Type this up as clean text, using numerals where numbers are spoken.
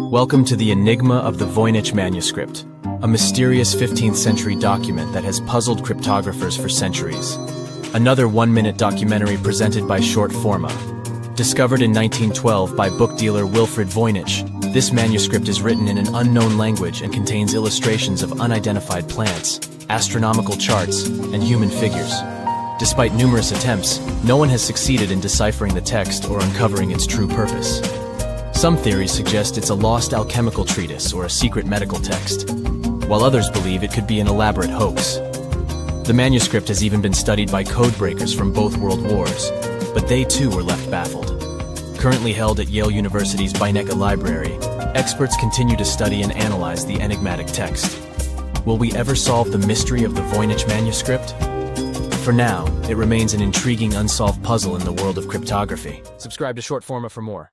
Welcome to the enigma of the Voynich Manuscript, a mysterious 15th century document that has puzzled cryptographers for centuries. Another one-minute documentary presented by Short Forma. Discovered in 1912 by book dealer Wilfrid Voynich, this manuscript is written in an unknown language and contains illustrations of unidentified plants, astronomical charts, and human figures. Despite numerous attempts, no one has succeeded in deciphering the text or uncovering its true purpose. Some theories suggest it's a lost alchemical treatise or a secret medical text, while others believe it could be an elaborate hoax. The manuscript has even been studied by codebreakers from both world wars, but they too were left baffled. Currently held at Yale University's Beinecke Library, experts continue to study and analyze the enigmatic text. Will we ever solve the mystery of the Voynich manuscript? For now, it remains an intriguing unsolved puzzle in the world of cryptography. Subscribe to Short Forma for more.